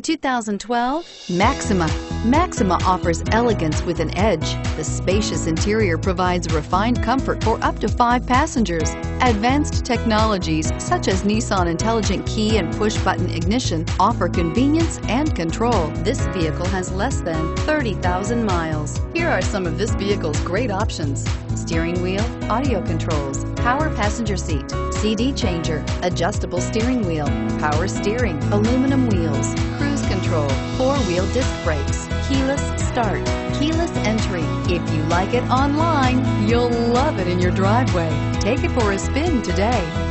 The 2012 Maxima. Maxima offers elegance with an edge. The spacious interior provides refined comfort for up to 5 passengers. Advanced technologies such as Nissan Intelligent Key and push-button ignition offer convenience and control. This vehicle has less than 30,000 miles. Here are some of this vehicle's great options: steering wheel audio controls, power passenger seat, CD changer, adjustable steering wheel, power steering, aluminum wheels, cruise control, 4-wheel disc brakes, keyless start, keyless entry. If you like it online, you'll love it in your driveway. Take it for a spin today.